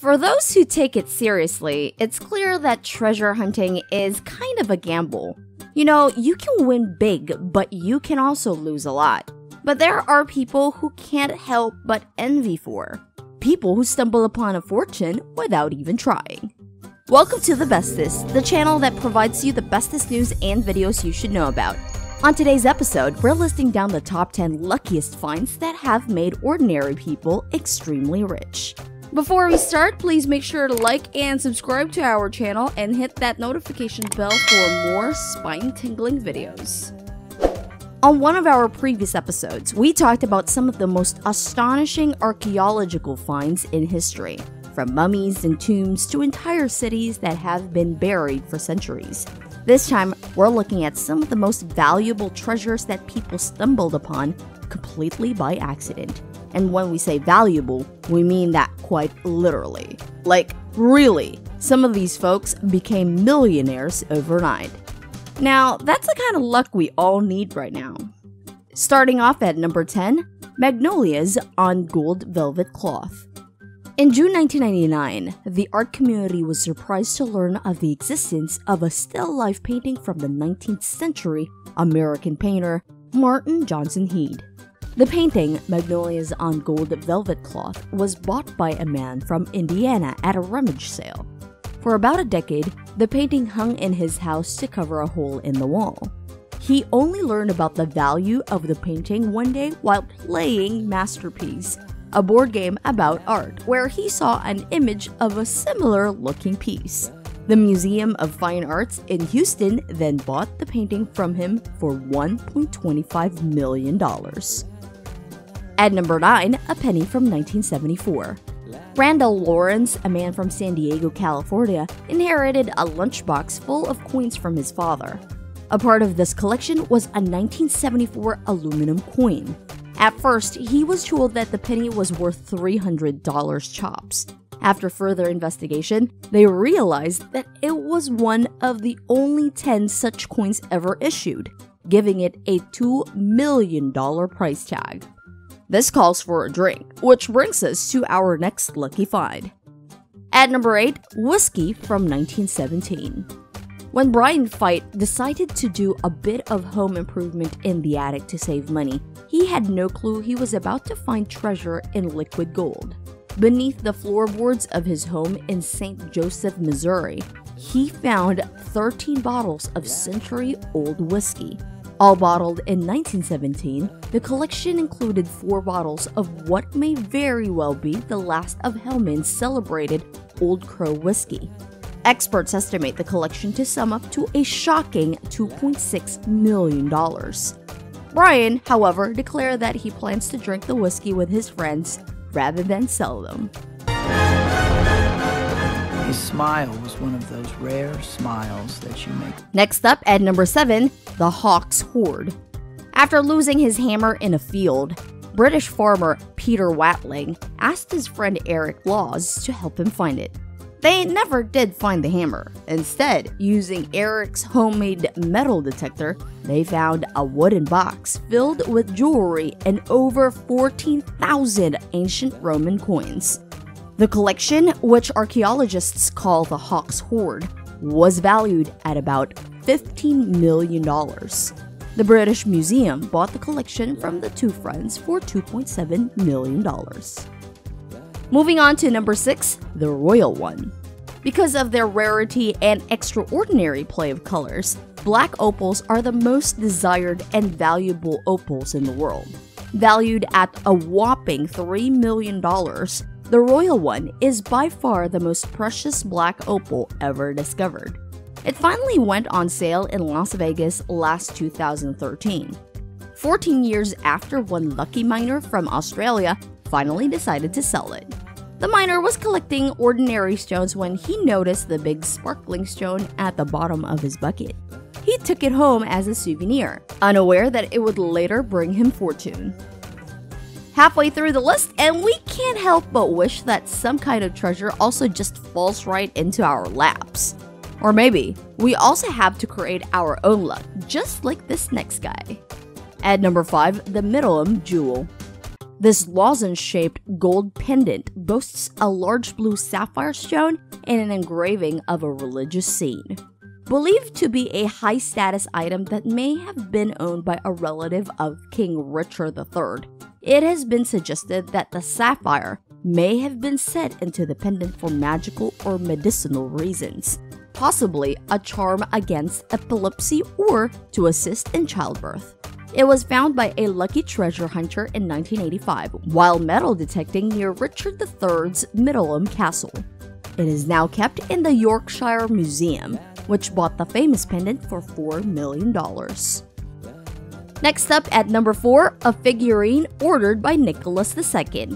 For those who take it seriously, it's clear that treasure hunting is kind of a gamble. You know, you can win big, but you can also lose a lot. But there are people who can't help but envy for. People who stumble upon a fortune without even trying. Welcome to The Bestest, the channel that provides you the bestest news and videos you should know about. On today's episode, we're listing down the top 10 luckiest finds that have made ordinary people extremely rich. Before we start, please make sure to like and subscribe to our channel and hit that notification bell for more spine-tingling videos. On one of our previous episodes, we talked about some of the most astonishing archaeological finds in history, from mummies and tombs to entire cities that have been buried for centuries. This time, we're looking at some of the most valuable treasures that people stumbled upon completely by accident. And when we say valuable, we mean that quite literally. Like, really, some of these folks became millionaires overnight. Now, that's the kind of luck we all need right now. Starting off at number 10, Magnolias on Gold Velvet Cloth. In June 1999, the art community was surprised to learn of the existence of a still-life painting from the 19th century American painter Martin Johnson Heade. The painting, Magnolias on Gold Velvet Cloth, was bought by a man from Indiana at a rummage sale. For about a decade, the painting hung in his house to cover a hole in the wall. He only learned about the value of the painting one day while playing Masterpiece, a board game about art, where he saw an image of a similar-looking piece. The Museum of Fine Arts in Houston then bought the painting from him for $1.25 million. At number 9, a penny from 1974. Randall Lawrence, a man from San Diego, California, inherited a lunchbox full of coins from his father. A part of this collection was a 1974 aluminum coin. At first, he was told that the penny was worth $300 chops. After further investigation, they realized that it was one of the only 10 such coins ever issued, giving it a $2 million price tag. This calls for a drink, which brings us to our next lucky find. At number 8, whiskey from 1917. When Brian Fite decided to do a bit of home improvement in the attic to save money, he had no clue he was about to find treasure in liquid gold. Beneath the floorboards of his home in St. Joseph, Missouri, he found 13 bottles of century-old whiskey. All bottled in 1917, the collection included 4 bottles of what may very well be the last of Hellman's celebrated Old Crow whiskey. Experts estimate the collection to sum up to a shocking $2.6 million. Brian, however, declared that he plans to drink the whiskey with his friends rather than sell them. His smile was one of those rare smiles that you make. Next up at number 7, the Hawk's Hoard. After losing his hammer in a field, British farmer Peter Watling asked his friend Eric Laws to help him find it. They never did find the hammer. Instead, using Eric's homemade metal detector, they found a wooden box filled with jewelry and over 14,000 ancient Roman coins. The collection, which archaeologists call the Hawk's Hoard, was valued at about $15 million. The British Museum bought the collection from the two friends for $2.7 million. Moving on to number 6, the Royal One. Because of their rarity and extraordinary play of colors, black opals are the most desired and valuable opals in the world. Valued at a whopping $3 million, the Royal One is by far the most precious black opal ever discovered. It finally went on sale in Las Vegas last 2013, 14 years after one lucky miner from Australia finally decided to sell it. The miner was collecting ordinary stones when he noticed the big sparkling stone at the bottom of his bucket. He took it home as a souvenir, unaware that it would later bring him fortune. Halfway through the list, and we can't help but wish that some kind of treasure also just falls right into our laps. Or maybe we also have to create our own luck, just like this next guy. At number 5, the Middleham Jewel. This lozenge-shaped gold pendant boasts a large blue sapphire stone and an engraving of a religious scene. Believed to be a high-status item that may have been owned by a relative of King Richard III, it has been suggested that the sapphire may have been set into the pendant for magical or medicinal reasons, possibly a charm against epilepsy or to assist in childbirth. It was found by a lucky treasure hunter in 1985 while metal detecting near Richard III's Middleham Castle. It is now kept in the Yorkshire Museum, which bought the famous pendant for $4 million. Next up at number 4, a figurine ordered by Nicholas II.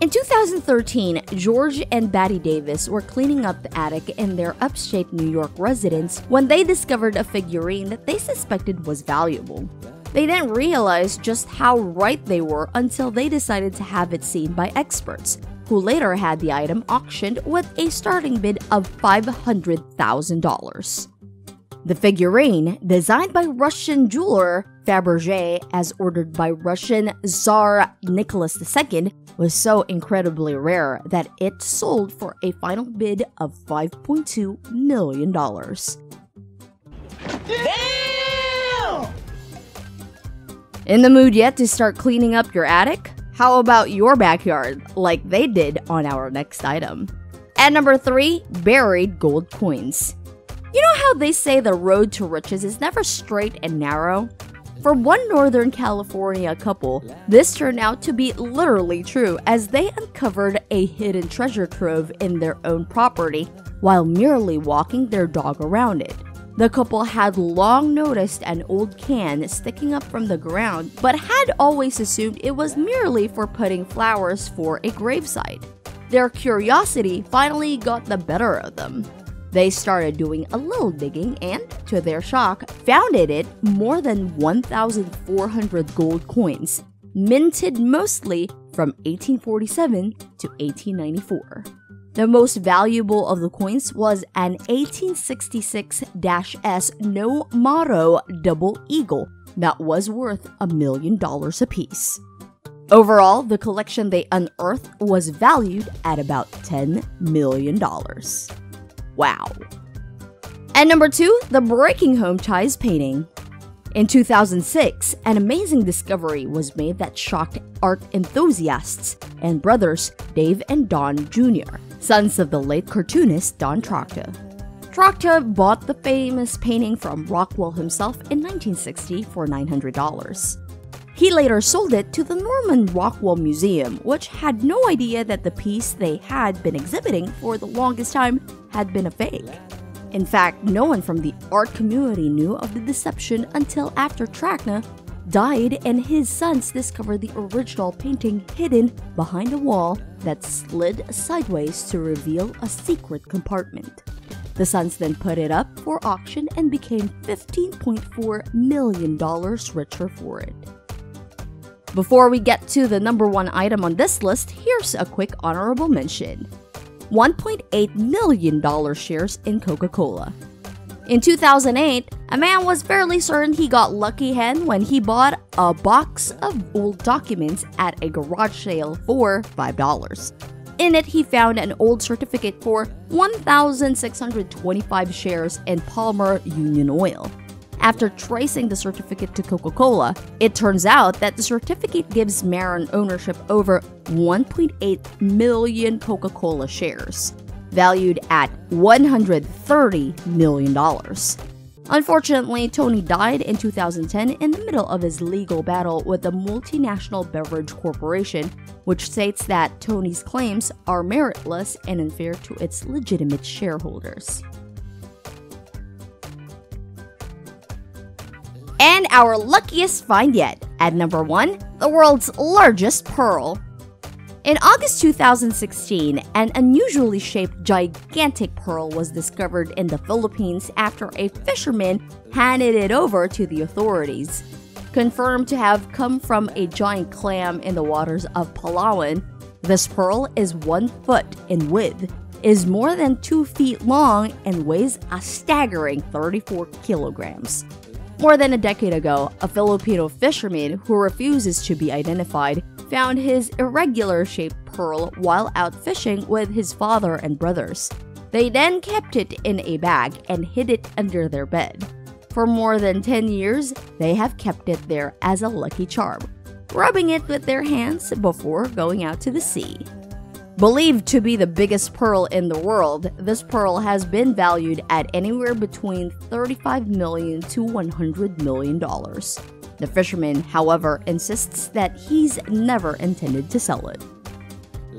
In 2013, George and Batty Davis were cleaning up the attic in their upstate New York residence when they discovered a figurine that they suspected was valuable. They didn't realize just how right they were until they decided to have it seen by experts, who later had the item auctioned with a starting bid of $500,000. The figurine, designed by Russian jeweler Fabergé as ordered by Russian Tsar Nicholas II, was so incredibly rare that it sold for a final bid of $5.2 million. Damn! In the mood yet to start cleaning up your attic? How about your backyard, like they did on our next item? At number 3, buried gold coins. You know how they say the road to riches is never straight and narrow? For one Northern California couple, this turned out to be literally true as they uncovered a hidden treasure trove in their own property while merely walking their dog around it. The couple had long noticed an old can sticking up from the ground but had always assumed it was merely for putting flowers for a gravesite. Their curiosity finally got the better of them. They started doing a little digging and, to their shock, found in it more than 1,400 gold coins, minted mostly from 1847 to 1894. The most valuable of the coins was an 1866-S no motto Double Eagle that was worth $1 million apiece. Overall, the collection they unearthed was valued at about $10 million. Wow. At number 2, the Breaking Home Ties painting. In 2006, an amazing discovery was made that shocked art enthusiasts and brothers Dave and Don Jr., sons of the late cartoonist Don Trachte. Trachte bought the famous painting from Rockwell himself in 1960 for $900. He later sold it to the Norman Rockwell Museum, which had no idea that the piece they had been exhibiting for the longest time had been a fake. In fact, no one from the art community knew of the deception until after Trachte died and his sons discovered the original painting hidden behind a wall that slid sideways to reveal a secret compartment. The sons then put it up for auction and became $15.4 million richer for it. Before we get to the number 1 item on this list, here's a quick honorable mention. $1.8 million shares in Coca-Cola. In 2008, a man was fairly certain he got lucky hen when he bought a box of old documents at a garage sale for $5. In it, he found an old certificate for 1,625 shares in Palmer Union Oil. After tracing the certificate to Coca-Cola, it turns out that the certificate gives Marin ownership over 1.8 million Coca-Cola shares, valued at $130 million. Unfortunately, Tony died in 2010 in the middle of his legal battle with the multinational beverage corporation, which states that Tony's claims are meritless and unfair to its legitimate shareholders. And our luckiest find yet, at number 1, the world's largest pearl. In August 2016, an unusually shaped gigantic pearl was discovered in the Philippines after a fisherman handed it over to the authorities. Confirmed to have come from a giant clam in the waters of Palawan, this pearl is 1 foot in width, is more than 2 feet long, and weighs a staggering 34 kilograms. More than a decade ago, a Filipino fisherman who refuses to be identified found his irregular-shaped pearl while out fishing with his father and brothers. They then kept it in a bag and hid it under their bed. For more than 10 years, they have kept it there as a lucky charm, rubbing it with their hands before going out to the sea. Believed to be the biggest pearl in the world, this pearl has been valued at anywhere between $35 million to $100 million. The fisherman, however, insists that he's never intended to sell it.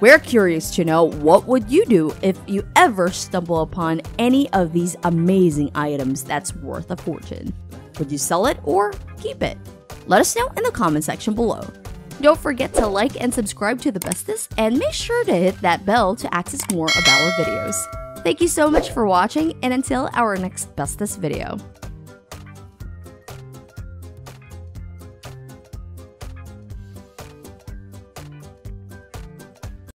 We're curious to know, what would you do if you ever stumble upon any of these amazing items that's worth a fortune? Would you sell it or keep it? Let us know in the comment section below. Don't forget to like and subscribe to The Bestest, and make sure to hit that bell to access more of our videos. Thank you so much for watching, and until our next Bestest video.